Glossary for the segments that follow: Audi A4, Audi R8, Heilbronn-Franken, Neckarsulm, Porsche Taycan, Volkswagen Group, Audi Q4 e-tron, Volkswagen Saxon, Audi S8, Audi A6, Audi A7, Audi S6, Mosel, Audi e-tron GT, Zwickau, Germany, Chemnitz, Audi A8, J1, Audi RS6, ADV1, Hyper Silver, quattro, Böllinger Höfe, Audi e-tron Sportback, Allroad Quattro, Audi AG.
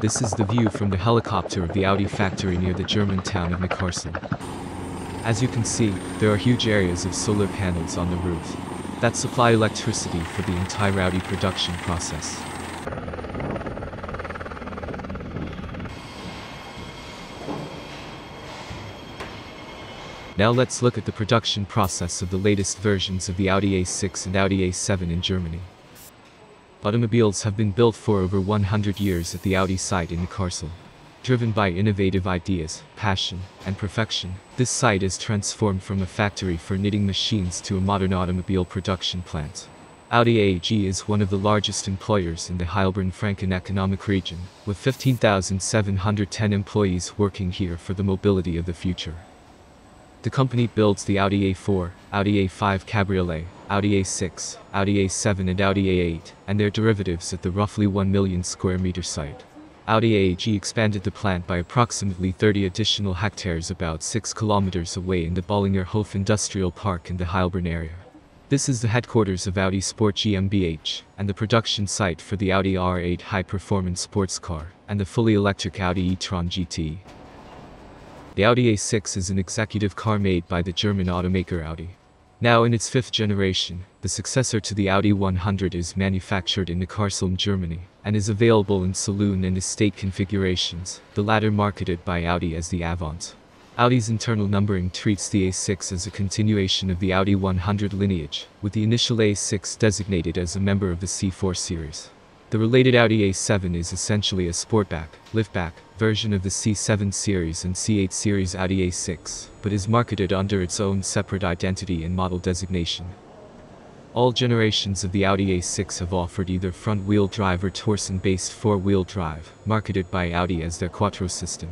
This is the view from the helicopter of the Audi factory near the German town of Neckarsulm. As you can see, there are huge areas of solar panels on the roof that supply electricity for the entire Audi production process. Now let's look at the production process of the latest versions of the Audi A6 and Audi A7 in Germany. Automobiles have been built for over 100 years at the Audi site in Neckarsulm. Driven by innovative ideas, passion, and perfection, this site is transformed from a factory for knitting machines to a modern automobile production plant. Audi AG is one of the largest employers in the Heilbronn-Franken economic region, with 15,710 employees working here for the mobility of the future. The company builds the Audi A4, Audi A5 Cabriolet, Audi A6, Audi A7 and Audi A8, and their derivatives at the roughly 1 million square meter site. Audi AG expanded the plant by approximately 30 additional hectares about 6 kilometers away in the Böllinger Höfe Industrial Park in the Heilbronn area. This is the headquarters of Audi Sport GmbH, and the production site for the Audi R8 high-performance sports car, and the fully electric Audi e-tron GT. The Audi A6 is an executive car made by the German automaker Audi. Now in its fifth generation, the successor to the Audi 100 is manufactured in Neckarsulm, Germany, and is available in saloon and estate configurations, the latter marketed by Audi as the Avant. Audi's internal numbering treats the A6 as a continuation of the Audi 100 lineage, with the initial A6 designated as a member of the C4 series. The related Audi A7 is essentially a sportback, liftback, version of the C7 series and C8 series Audi A6, but is marketed under its own separate identity and model designation. All generations of the Audi A6 have offered either front-wheel drive or torsion-based four-wheel drive, marketed by Audi as their Quattro system.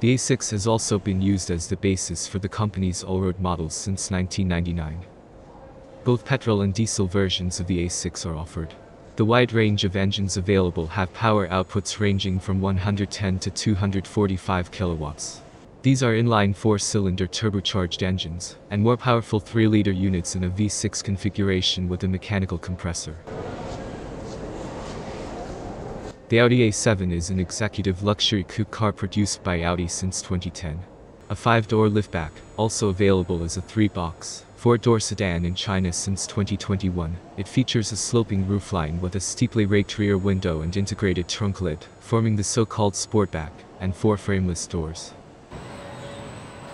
The A6 has also been used as the basis for the company's Allroad models since 1999. Both petrol and diesel versions of the A6 are offered. The wide range of engines available have power outputs ranging from 110 to 245 kilowatts. These are inline 4-cylinder turbocharged engines, and more powerful 3-liter units in a V6 configuration with a mechanical compressor. The Audi A7 is an executive luxury coupe car produced by Audi since 2010. A 5-door liftback, also available as a 3-box, 4-door sedan in China since 2021, it features a sloping roofline with a steeply raked rear window and integrated trunk lid, forming the so-called sportback, and 4 frameless doors.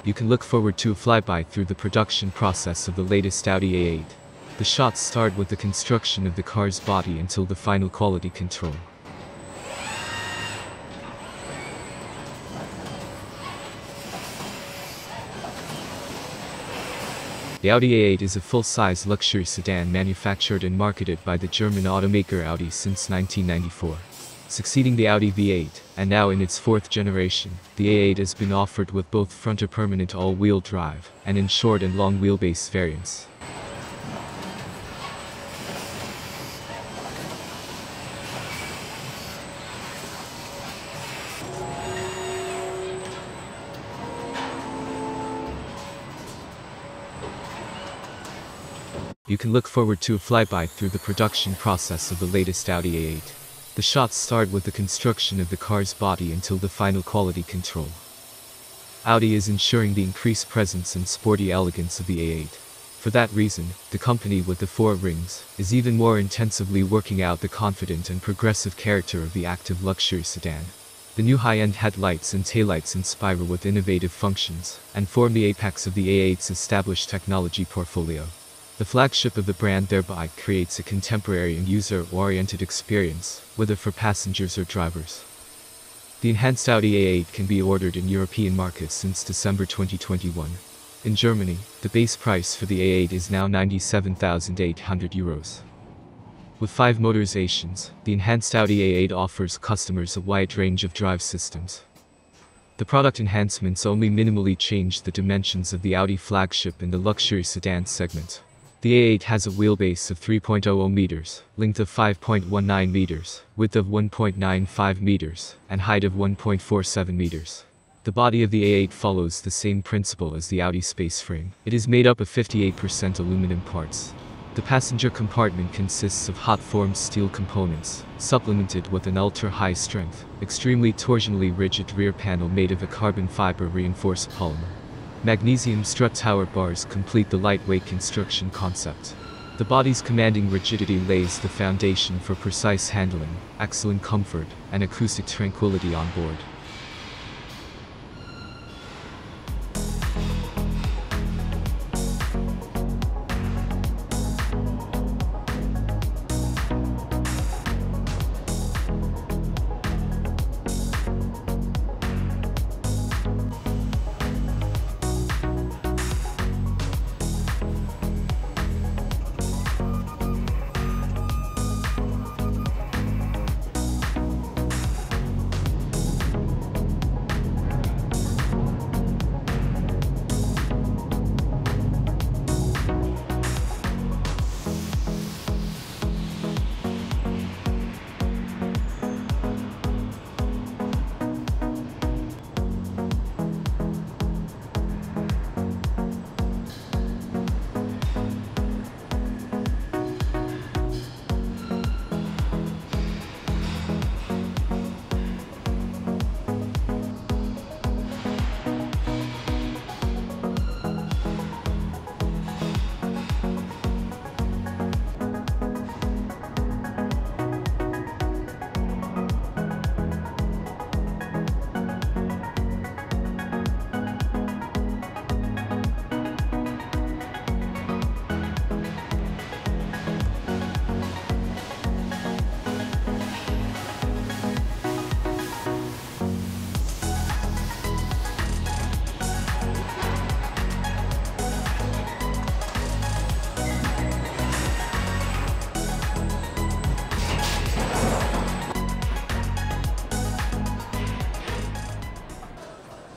You can look forward to a flyby through the production process of the latest Audi A8. The shots start with the construction of the car's body until the final quality control. The Audi A8 is a full-size luxury sedan manufactured and marketed by the German automaker Audi since 1994. Succeeding the Audi V8, and now in its fourth generation, the A8 has been offered with both front or permanent all-wheel drive, and in short and long wheelbase variants. You can look forward to a flyby through the production process of the latest Audi A8. The shots start with the construction of the car's body until the final quality control. Audi is ensuring the increased presence and sporty elegance of the A8. For that reason, the company with the 4 rings is even more intensively working out the confident and progressive character of the active luxury sedan. The new high-end headlights and taillights inspire with innovative functions, and form the apex of the A8's established technology portfolio. The flagship of the brand thereby creates a contemporary and user-oriented experience, whether for passengers or drivers. The enhanced Audi A8 can be ordered in European markets since December 2021. In Germany, the base price for the A8 is now €97,800. With 5 motorizations, the enhanced Audi A8 offers customers a wide range of drive systems. The product enhancements only minimally change the dimensions of the Audi flagship in the luxury sedan segment. The A8 has a wheelbase of 3.00 meters, length of 5.19 meters, width of 1.95 meters, and height of 1.47 meters. The body of the A8 follows the same principle as the Audi space frame. It is made up of 58% aluminum parts. The passenger compartment consists of hot-formed steel components, supplemented with an ultra-high-strength, extremely torsionally rigid rear panel made of a carbon fiber-reinforced polymer. Magnesium strut tower bars complete the lightweight construction concept. The body's commanding rigidity lays the foundation for precise handling, excellent comfort, and acoustic tranquility on board.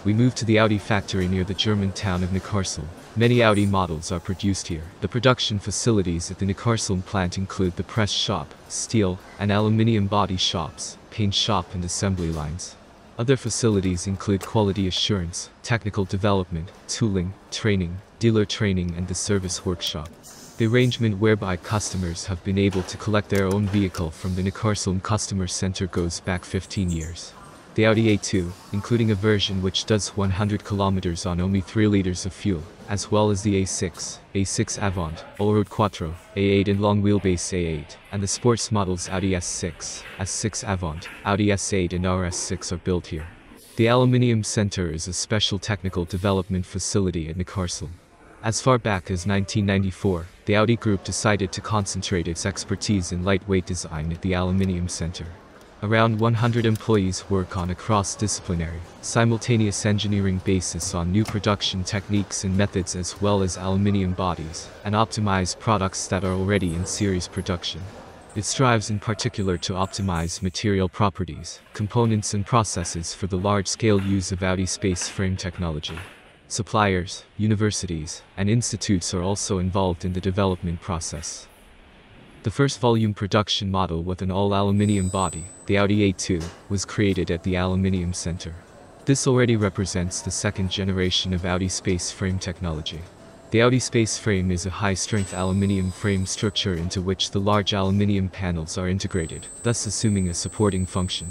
We moved to the Audi factory near the German town of Neckarsulm. Many Audi models are produced here. The production facilities at the Neckarsulm plant include the press shop, steel and aluminium body shops, paint shop and assembly lines. Other facilities include quality assurance, technical development, tooling, training, dealer training and the service workshop. The arrangement whereby customers have been able to collect their own vehicle from the Neckarsulm customer center goes back 15 years. The Audi A2, including a version which does 100 kilometers on only 3 liters of fuel, as well as the A6, A6 Avant, Allroad Quattro, A8 and long wheelbase A8, and the sports models Audi S6, S6 Avant, Audi S8 and RS6 are built here. The Aluminium Center is a special technical development facility at Neckarsulm. As far back as 1994, the Audi Group decided to concentrate its expertise in lightweight design at the Aluminium Center. Around 100 employees work on a cross-disciplinary, simultaneous engineering basis on new production techniques and methods as well as aluminium bodies, and optimize products that are already in series production. It strives in particular to optimize material properties, components and processes for the large-scale use of Audi space frame technology. Suppliers, universities, and institutes are also involved in the development process. The first volume production model with an all-aluminium body, the Audi A2, was created at the Aluminium Center. This already represents the second generation of Audi space frame technology. The Audi space frame is a high-strength aluminium frame structure into which the large aluminium panels are integrated, thus assuming a supporting function.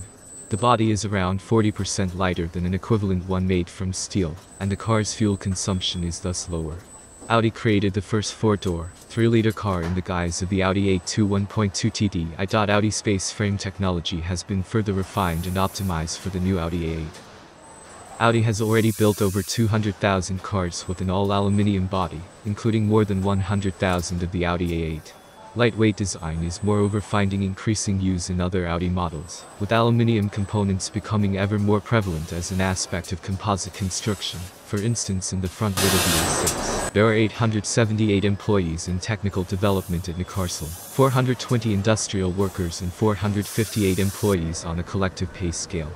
The body is around 40% lighter than an equivalent one made from steel, and the car's fuel consumption is thus lower. Audi created the first four-door, 3-liter car in the guise of the Audi A2 1.2 TDI. Audi space frame technology has been further refined and optimized for the new Audi A8. Audi has already built over 200,000 cars with an all-aluminium body, including more than 100,000 of the Audi A8. Lightweight design is moreover finding increasing use in other Audi models, with aluminium components becoming ever more prevalent as an aspect of composite construction, for instance in the front lid of the A6. There are 878 employees in technical development at Neckarsulm, 420 industrial workers and 458 employees on a collective pay scale.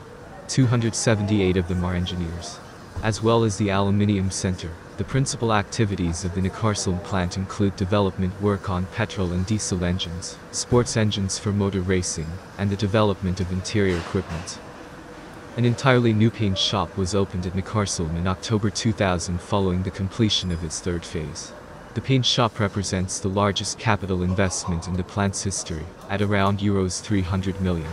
278 of them are engineers. As well as the Aluminium Center, the principal activities of the Neckarsulm plant include development work on petrol and diesel engines, sports engines for motor racing, and the development of interior equipment. An entirely new paint shop was opened at Neckarsulm in October 2000 following the completion of its third phase. The paint shop represents the largest capital investment in the plant's history, at around €300 million.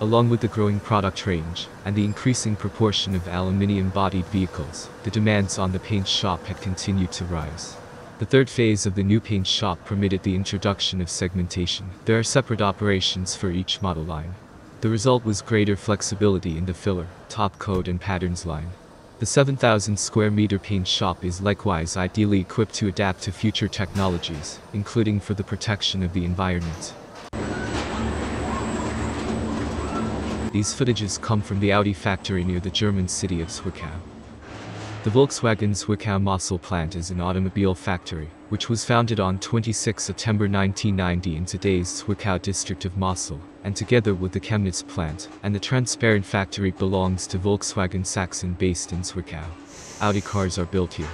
Along with the growing product range, and the increasing proportion of aluminium-bodied vehicles, the demands on the paint shop had continued to rise. The third phase of the new paint shop permitted the introduction of segmentation. There are separate operations for each model line. The result was greater flexibility in the filler, top coat and patterns line. The 7,000 square meter paint shop is likewise ideally equipped to adapt to future technologies, including for the protection of the environment. These footages come from the Audi factory near the German city of Zwickau. The Volkswagen Zwickau Mosel plant is an automobile factory, which was founded on 26 September 1990 in today's Zwickau district of Mosel, and together with the Chemnitz plant, and the transparent factory belongs to Volkswagen Saxon based in Zwickau. Audi cars are built here.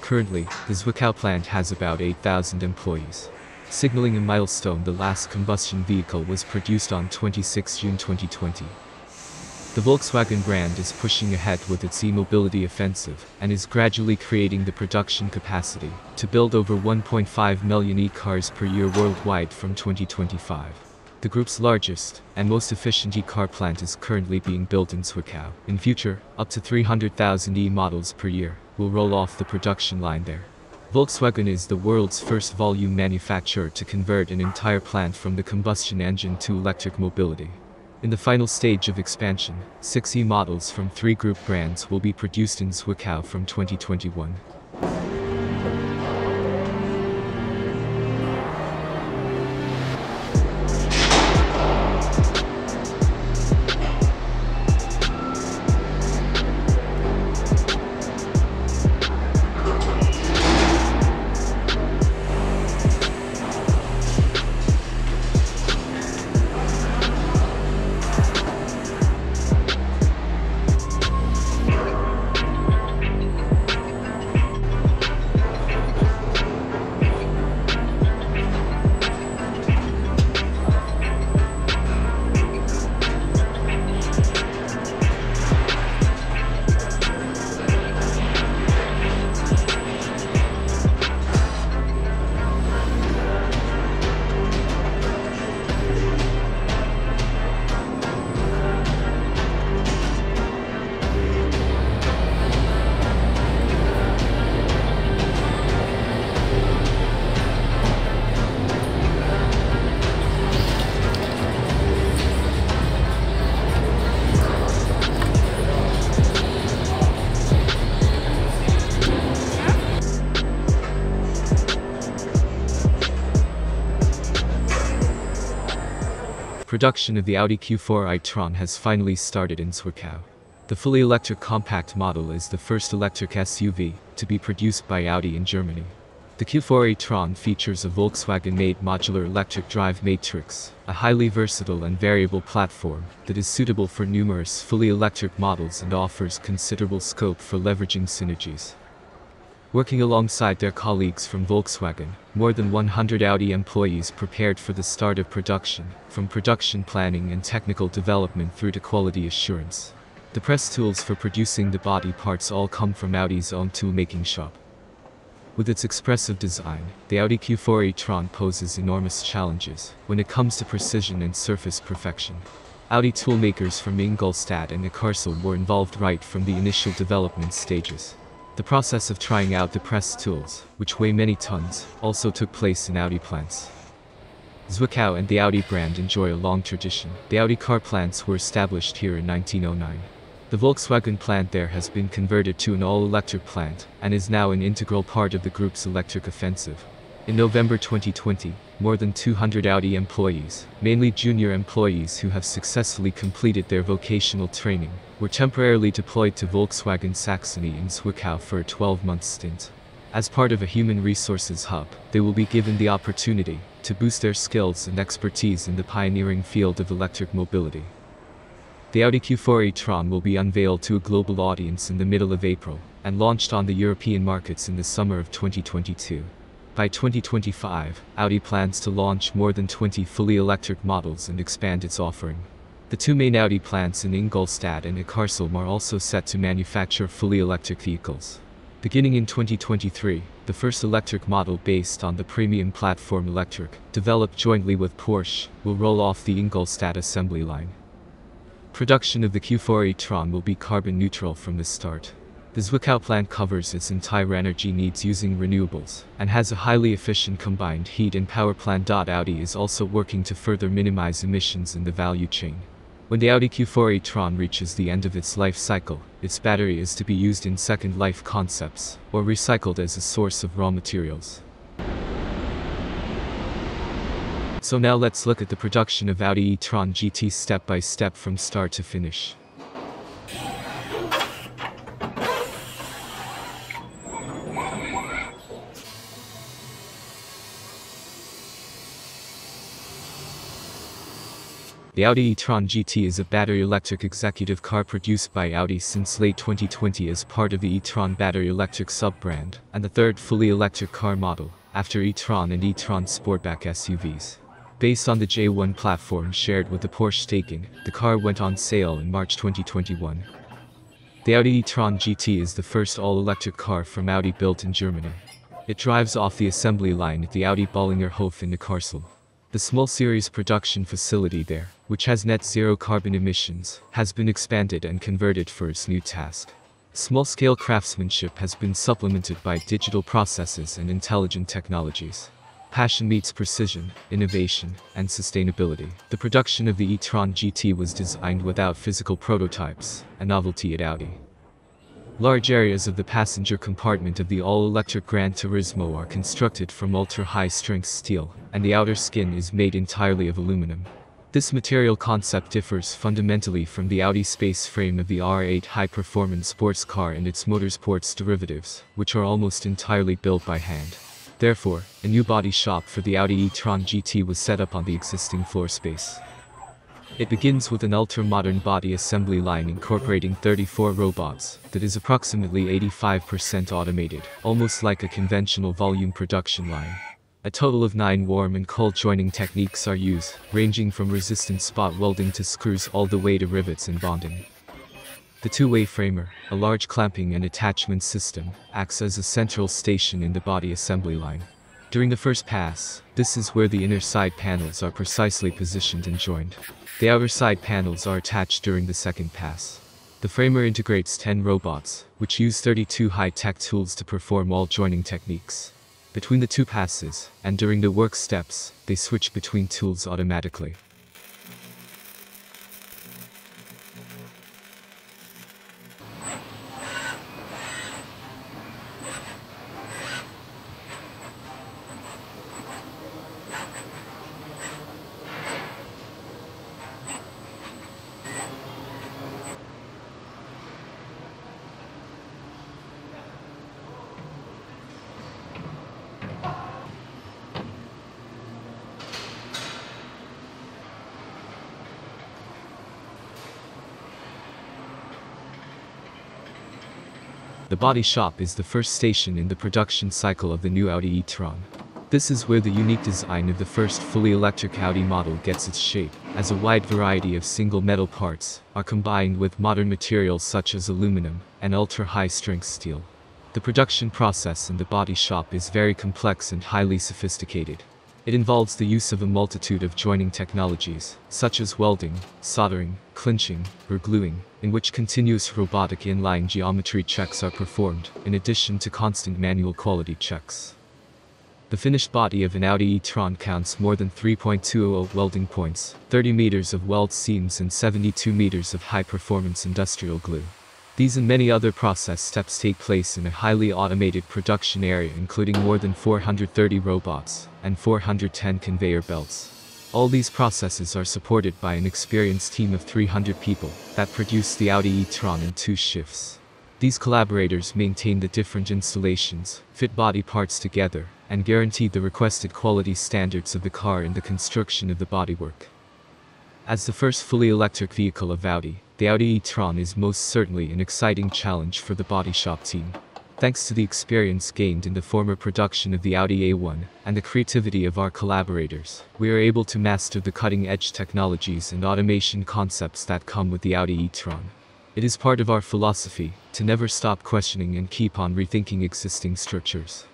Currently, the Zwickau plant has about 8,000 employees. Signaling a milestone, the last combustion vehicle was produced on 26 June 2020. The Volkswagen brand is pushing ahead with its e-mobility offensive, and is gradually creating the production capacity to build over 1.5 million e-cars per year worldwide from 2025. The group's largest and most efficient e-car plant is currently being built in Zwickau. In future, up to 300,000 e-models per year will roll off the production line there. Volkswagen is the world's first volume manufacturer to convert an entire plant from the combustion engine to electric mobility. In the final stage of expansion, 6 e-models from 3 group brands will be produced in Zwickau from 2021. Production of the Audi Q4 e-tron has finally started in Zwickau. The fully electric compact model is the first electric SUV to be produced by Audi in Germany. The Q4 e-tron features a Volkswagen-made modular electric drive matrix, a highly versatile and variable platform that is suitable for numerous fully electric models and offers considerable scope for leveraging synergies. Working alongside their colleagues from Volkswagen, more than 100 Audi employees prepared for the start of production, from production planning and technical development through to quality assurance. The press tools for producing the body parts all come from Audi's own tool-making shop. With its expressive design, the Audi Q4 e-tron poses enormous challenges when it comes to precision and surface perfection. Audi toolmakers from Ingolstadt and Neckarsulm were involved right from the initial development stages. The process of trying out the press tools, which weigh many tons, also took place in Audi plants. Zwickau and the Audi brand enjoy a long tradition. The Audi car plants were established here in 1909. The Volkswagen plant there has been converted to an all-electric plant, and is now an integral part of the group's electric offensive. In November 2020, more than 200 Audi employees, mainly junior employees who have successfully completed their vocational training, were temporarily deployed to Volkswagen Saxony in Zwickau for a 12-month stint. As part of a human resources hub, they will be given the opportunity to boost their skills and expertise in the pioneering field of electric mobility. The Audi Q4 e-tron will be unveiled to a global audience in the middle of April, and launched on the European markets in the summer of 2022. By 2025, Audi plans to launch more than 20 fully electric models and expand its offering. The two main Audi plants in Ingolstadt and Neckarsulm are also set to manufacture fully electric vehicles. Beginning in 2023, the first electric model based on the premium platform Electric, developed jointly with Porsche, will roll off the Ingolstadt assembly line. Production of the Q4 e-tron will be carbon neutral from the start. The Zwickau plant covers its entire energy needs using renewables, and has a highly efficient combined heat and power plant. Audi is also working to further minimize emissions in the value chain. When the Audi Q4 e-tron reaches the end of its life cycle, its battery is to be used in second life concepts, or recycled as a source of raw materials. So now let's look at the production of Audi e-tron GT step by step from start to finish. The Audi e-tron GT is a battery electric executive car produced by Audi since late 2020 as part of the e-tron battery electric sub-brand, and the third fully electric car model, after e-tron and e-tron Sportback SUVs. Based on the J1 platform shared with the Porsche Taycan, the car went on sale in March 2021. The Audi e-tron GT is the first all-electric car from Audi built in Germany. It drives off the assembly line at the Audi Böllinger Höfe in Neckarsulm. The small series production facility there, which has net zero carbon emissions, has been expanded and converted for its new task. Small-scale craftsmanship has been supplemented by digital processes and intelligent technologies. Passion meets precision, innovation, and sustainability. The production of the e-tron GT was designed without physical prototypes, a novelty at Audi. Large areas of the passenger compartment of the all-electric Gran Turismo are constructed from ultra-high-strength steel, and the outer skin is made entirely of aluminum. This material concept differs fundamentally from the Audi space frame of the R8 high-performance sports car and its motorsports derivatives, which are almost entirely built by hand. Therefore, a new body shop for the Audi e-tron GT was set up on the existing floor space. It begins with an ultra-modern body assembly line incorporating 34 robots that is approximately 85% automated, almost like a conventional volume production line. A total of 9 warm and cold joining techniques are used, ranging from resistant spot welding to screws all the way to rivets and bonding. The two-way framer, a large clamping and attachment system, acts as a central station in the body assembly line. During the first pass, this is where the inner side panels are precisely positioned and joined. The outer side panels are attached during the second pass. The framer integrates 10 robots, which use 32 high-tech tools to perform all joining techniques. Between the two passes, and during the work steps, they switch between tools automatically. The body shop is the first station in the production cycle of the new Audi e-tron. This is where the unique design of the first fully electric Audi model gets its shape, as a wide variety of single metal parts are combined with modern materials such as aluminum and ultra-high-strength steel. The production process in the body shop is very complex and highly sophisticated. It involves the use of a multitude of joining technologies, such as welding, soldering, clinching, or gluing, in which continuous robotic inline geometry checks are performed, in addition to constant manual quality checks. The finished body of an Audi e-tron counts more than 3.200 welding points, 30 meters of weld seams and 72 meters of high-performance industrial glue. These and many other process steps take place in a highly automated production area including more than 430 robots and 410 conveyor belts. All these processes are supported by an experienced team of 300 people that produce the Audi e-tron in 2 shifts. These collaborators maintain the different installations, fit body parts together, and guarantee the requested quality standards of the car in the construction of the bodywork. As the first fully electric vehicle of Audi, the Audi e-tron is most certainly an exciting challenge for the body shop team. Thanks to the experience gained in the former production of the Audi A1 and the creativity of our collaborators, we are able to master the cutting-edge technologies and automation concepts that come with the Audi e-tron. It is part of our philosophy to never stop questioning and keep on rethinking existing structures.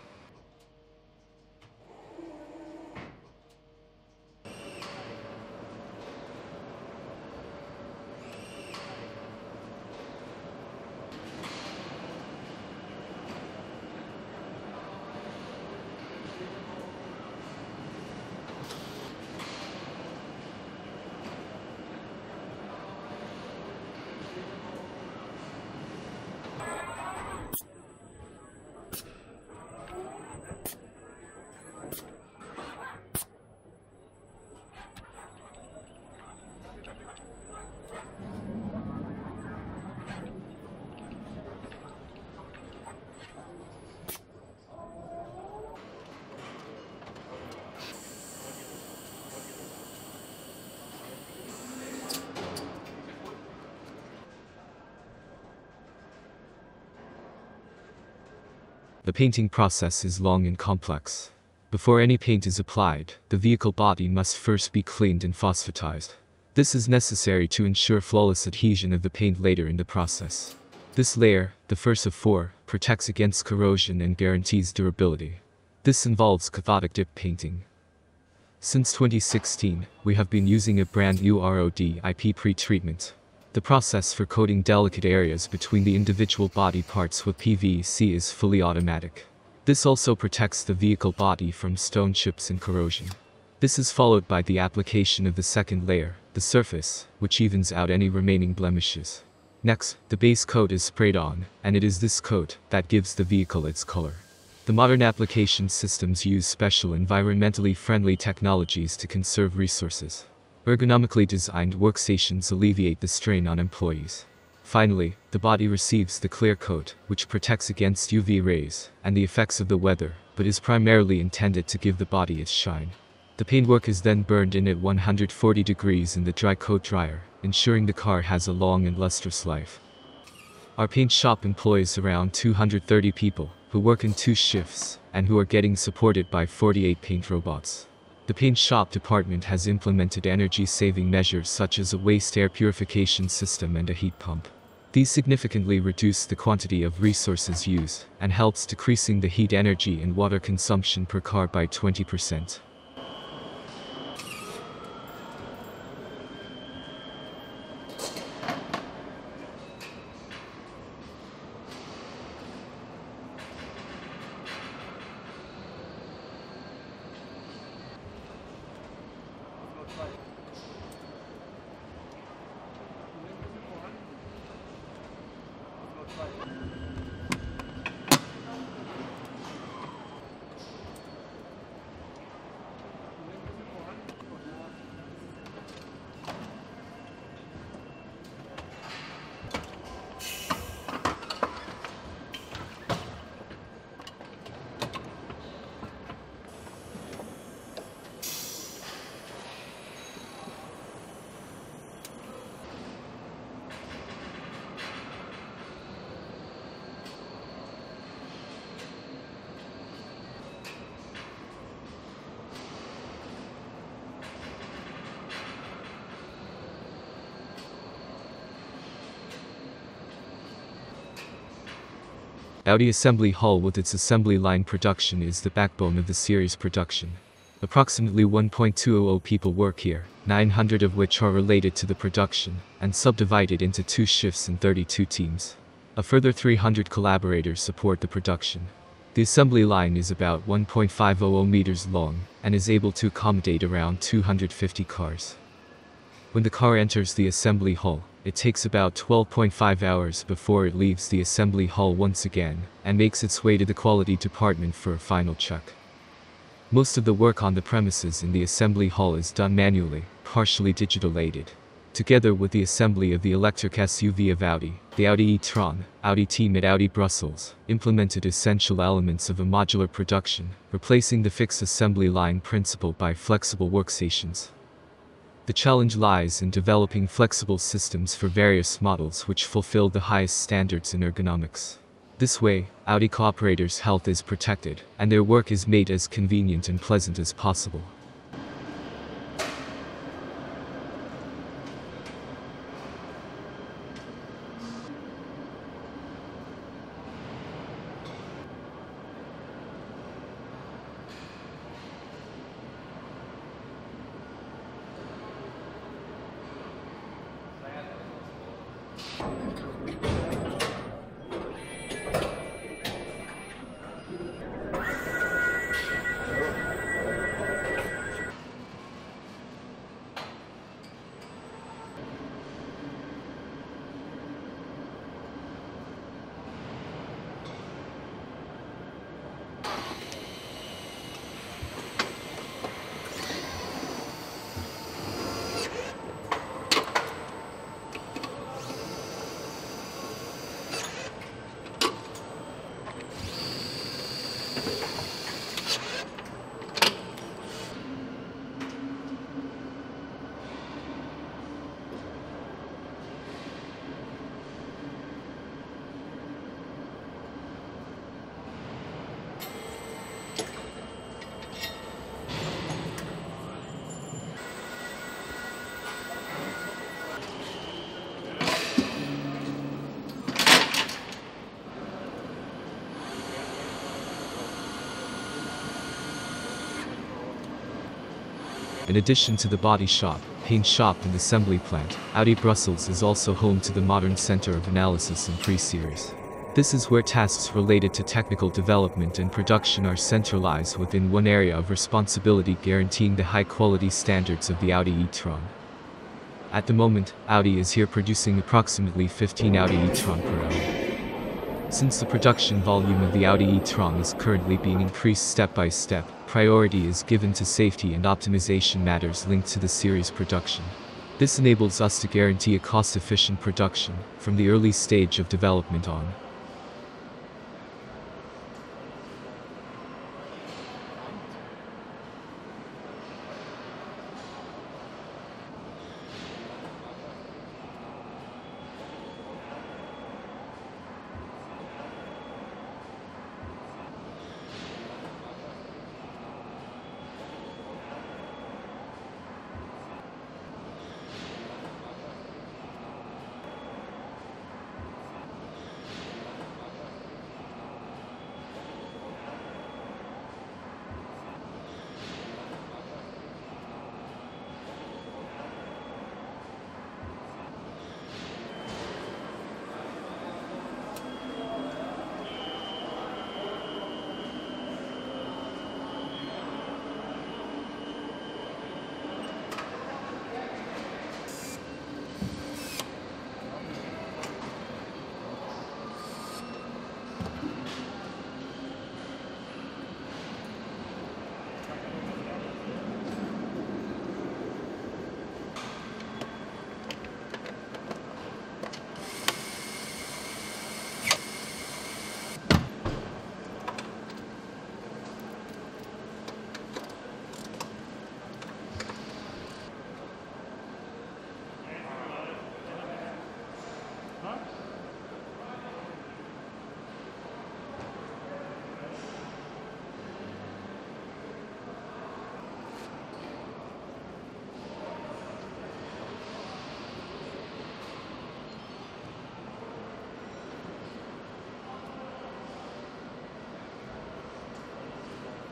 The painting process is long and complex. Before any paint is applied, the vehicle body must first be cleaned and phosphatized. This is necessary to ensure flawless adhesion of the paint later in the process. This layer, the first of four, protects against corrosion and guarantees durability. This involves cathodic dip painting. Since 2016, we have been using a brand new ROD IP pre-treatment. The process for coating delicate areas between the individual body parts with PVC is fully automatic. This also protects the vehicle body from stone chips and corrosion. This is followed by the application of the second layer, the surface, which evens out any remaining blemishes. Next, the base coat is sprayed on, and it is this coat that gives the vehicle its color. The modern application systems use special environmentally friendly technologies to conserve resources. Ergonomically designed workstations alleviate the strain on employees. Finally, the body receives the clear coat, which protects against UV rays and the effects of the weather, but is primarily intended to give the body its shine. The paintwork is then burned in at 140 degrees in the dry coat dryer, ensuring the car has a long and lustrous life. Our paint shop employs around 230 people, who work in 2 shifts, and who are getting supported by 48 paint robots. The paint shop department has implemented energy-saving measures such as a waste air purification system and a heat pump. These significantly reduce the quantity of resources used, and helps decreasing the heat energy and water consumption per car by 20%. Audi Assembly Hall with its assembly line production is the backbone of the series production. Approximately 1,200 people work here, 900 of which are related to the production, and subdivided into 2 shifts and 32 teams. A further 300 collaborators support the production. The assembly line is about 1.500 meters long, and is able to accommodate around 250 cars. When the car enters the assembly hall, it takes about 12.5 hours before it leaves the assembly hall once again, and makes its way to the quality department for a final check. Most of the work on the premises in the assembly hall is done manually, partially digital aided. Together with the assembly of the electric SUV of Audi, the Audi e-tron, Audi team at Audi Brussels implemented essential elements of a modular production, replacing the fixed assembly line principle by flexible workstations. The challenge lies in developing flexible systems for various models which fulfill the highest standards in ergonomics. This way, Audi cooperators' health is protected, and their work is made as convenient and pleasant as possible. In addition to the body shop, paint shop and assembly plant, Audi Brussels is also home to the modern center of analysis and pre-series. This is where tasks related to technical development and production are centralized within one area of responsibility, guaranteeing the high-quality standards of the Audi e-tron. At the moment, Audi is here producing approximately 15 Audi e-tron per hour. Since the production volume of the Audi e-tron is currently being increased step by step, priority is given to safety and optimization matters linked to the series production. This enables us to guarantee a cost-efficient production from the early stage of development on.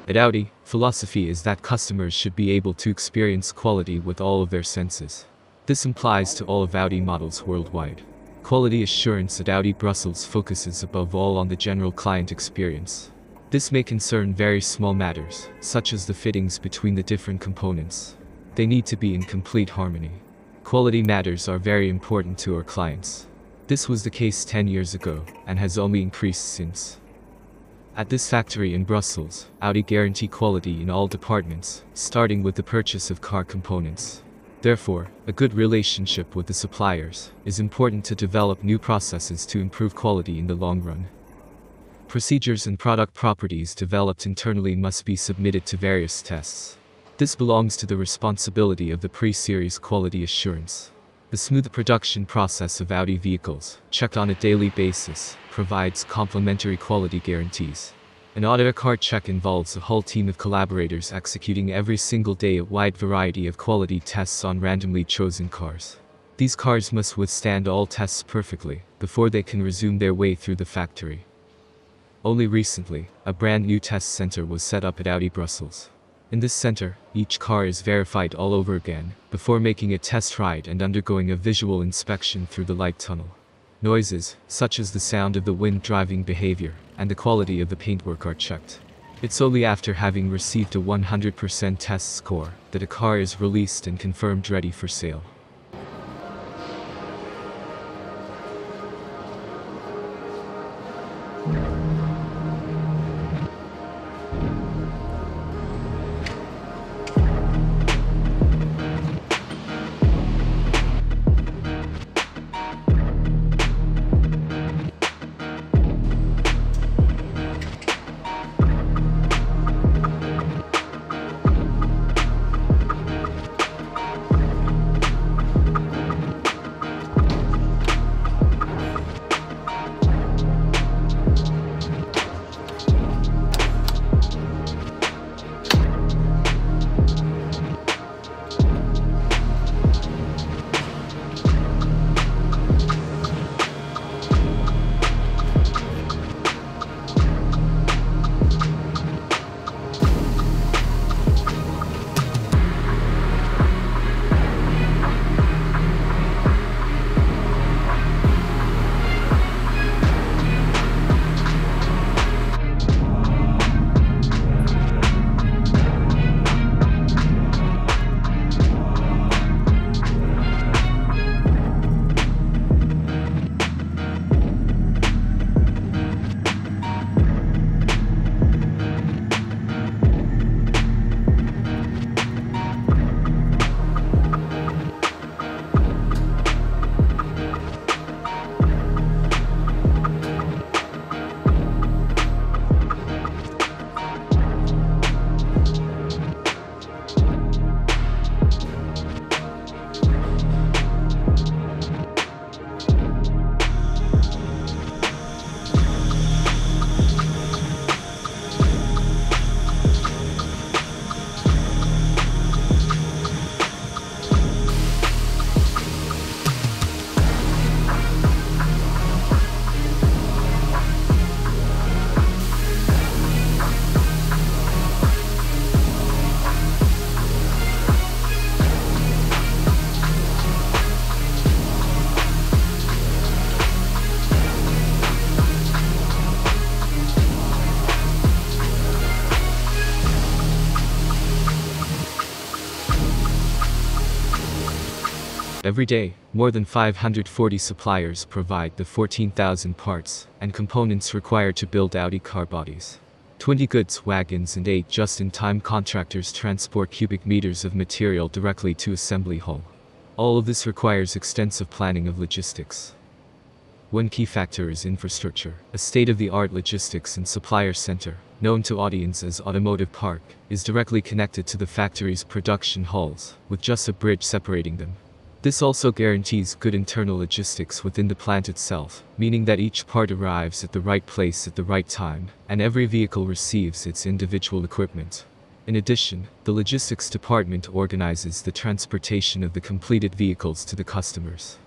At Audi, philosophy is that customers should be able to experience quality with all of their senses. This implies to all of Audi models worldwide. Quality assurance at Audi Brussels focuses above all on the general client experience. This may concern very small matters, such as the fittings between the different components. They need to be in complete harmony. Quality matters are very important to our clients. This was the case 10 years ago, and has only increased since. At this factory in Brussels, Audi guarantee quality in all departments, starting with the purchase of car components. Therefore, a good relationship with the suppliers is important to develop new processes to improve quality in the long run. Procedures and product properties developed internally must be submitted to various tests. This belongs to the responsibility of the pre-series quality assurance. The smooth production process of Audi vehicles, checked on a daily basis, provides complementary quality guarantees. An audit-a-car check involves a whole team of collaborators executing every single day a wide variety of quality tests on randomly chosen cars. These cars must withstand all tests perfectly before they can resume their way through the factory. Only recently, a brand new test center was set up at Audi Brussels. In this center, each car is verified all over again, before making a test ride and undergoing a visual inspection through the light tunnel. Noises, such as the sound of the wind, driving behavior, and the quality of the paintwork are checked. It's only after having received a 100% test score that a car is released and confirmed ready for sale. Every day, more than 540 suppliers provide the 14,000 parts and components required to build Audi car bodies. 20 goods wagons and 8 just-in-time contractors transport cubic meters of material directly to assembly hall. All of this requires extensive planning of logistics. One key factor is infrastructure. A state-of-the-art logistics and supplier center, known to Audians as Automotive Park, is directly connected to the factory's production halls, with just a bridge separating them. This also guarantees good internal logistics within the plant itself, meaning that each part arrives at the right place at the right time, and every vehicle receives its individual equipment. In addition, the logistics department organizes the transportation of the completed vehicles to the customers.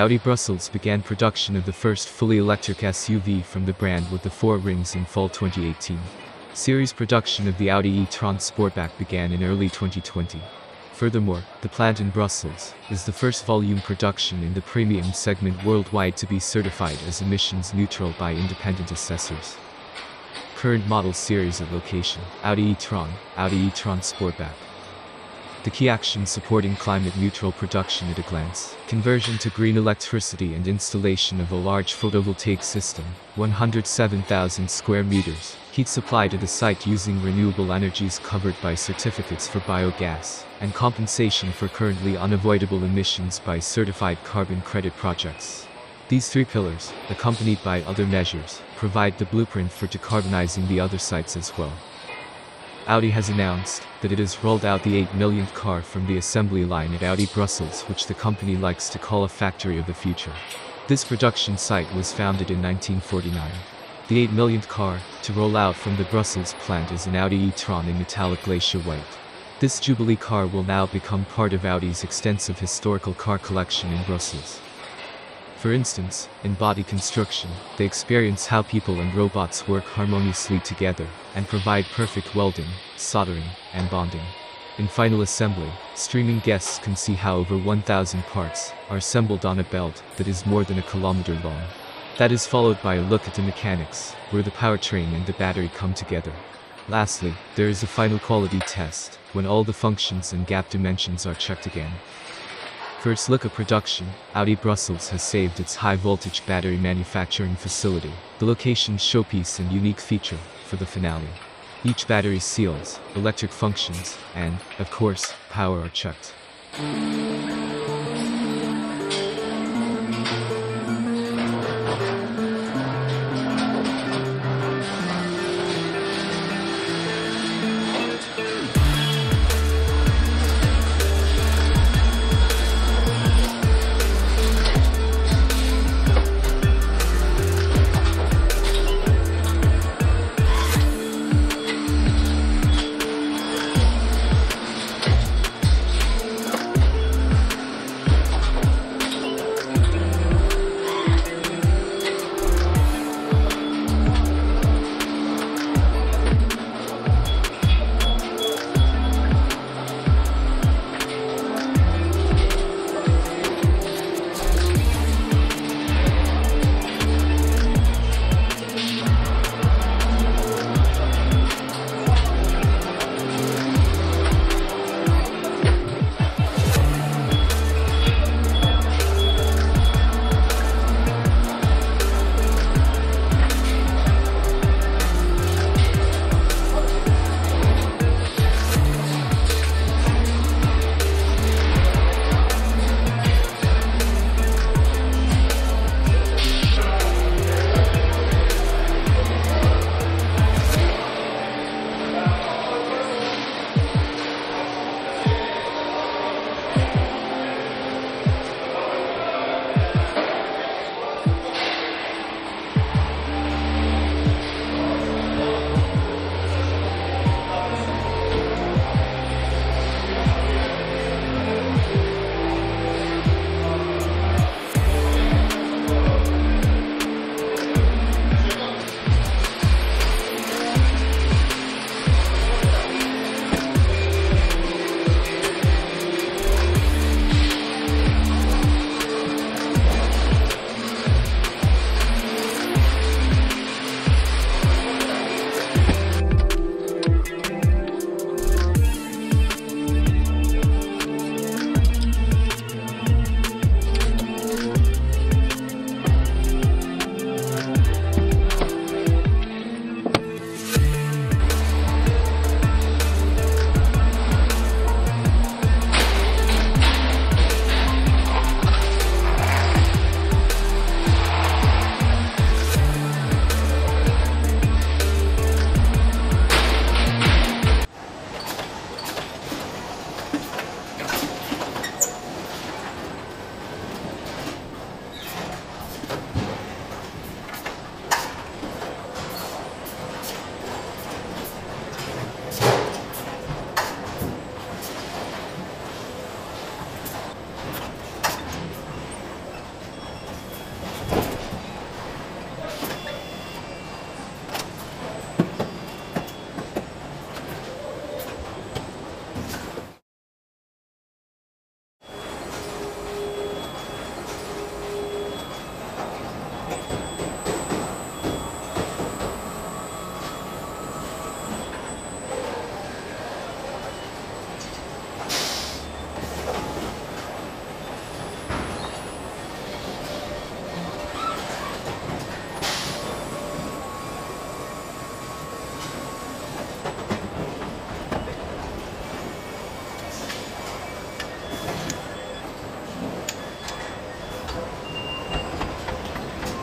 Audi Brussels began production of the first fully electric SUV from the brand with the four rings in fall 2018. Series production of the Audi e-tron Sportback began in early 2020. Furthermore, the plant in Brussels is the first volume production in the premium segment worldwide to be certified as emissions neutral by independent assessors. Current model series of location: Audi e-tron, Audi e-tron Sportback. The key actions supporting climate-neutral production at a glance: conversion to green electricity and installation of a large photovoltaic system, 107,000 square meters, heat supply to the site using renewable energies covered by certificates for biogas, and compensation for currently unavoidable emissions by certified carbon credit projects. These three pillars, accompanied by other measures, provide the blueprint for decarbonizing the other sites as well. Audi has announced that it has rolled out the 8 millionth car from the assembly line at Audi Brussels, which the company likes to call a factory of the future. This production site was founded in 1949. The 8 millionth car to roll out from the Brussels plant is an Audi e-tron in metallic glacier white. This Jubilee car will now become part of Audi's extensive historical car collection in Brussels. For instance, in body construction, they experience how people and robots work harmoniously together, and provide perfect welding, soldering, and bonding. In final assembly, streaming guests can see how over 1,000 parts are assembled on a belt that is more than a kilometer long. That is followed by a look at the mechanics, where the powertrain and the battery come together. Lastly, there is a final quality test, when all the functions and gap dimensions are checked again. For its look of production, Audi Brussels has saved its high-voltage battery manufacturing facility, the location's showpiece and unique feature, for the finale. Each battery's seals, electric functions, and, of course, power are checked.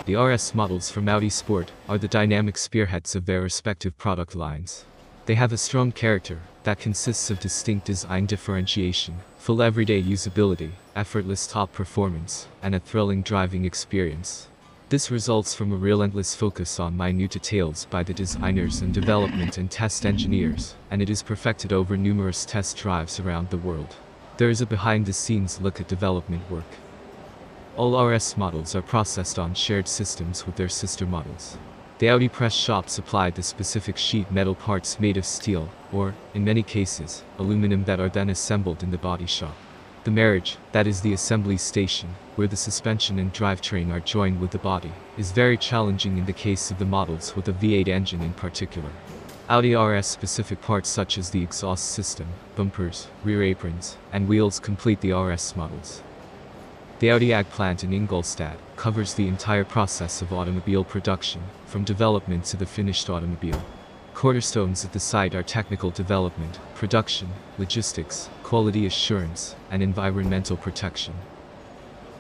The RS models from Audi Sport are the dynamic spearheads of their respective product lines. They have a strong character that consists of distinct design differentiation, full everyday usability, effortless top performance, and a thrilling driving experience. This results from a relentless focus on minute details by the designers and development and test engineers, and it is perfected over numerous test drives around the world. There is a behind-the-scenes look at development work. All RS models are processed on shared systems with their sister models. The Audi press shop supplied the specific sheet metal parts made of steel, or, in many cases, aluminum that are then assembled in the body shop. The marriage, that is the assembly station, where the suspension and drivetrain are joined with the body, is very challenging in the case of the models with a V8 engine in particular. Audi RS-specific parts such as the exhaust system, bumpers, rear aprons, and wheels complete the RS models. The Audi AG plant in Ingolstadt covers the entire process of automobile production, from development to the finished automobile. Cornerstones at the site are technical development, production, logistics, quality assurance, and environmental protection.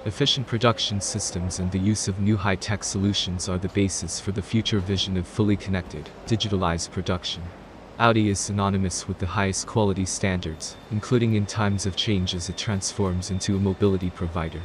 Efficient production systems and the use of new high-tech solutions are the basis for the future vision of fully connected, digitalized production. Audi is synonymous with the highest quality standards, including in times of change as it transforms into a mobility provider.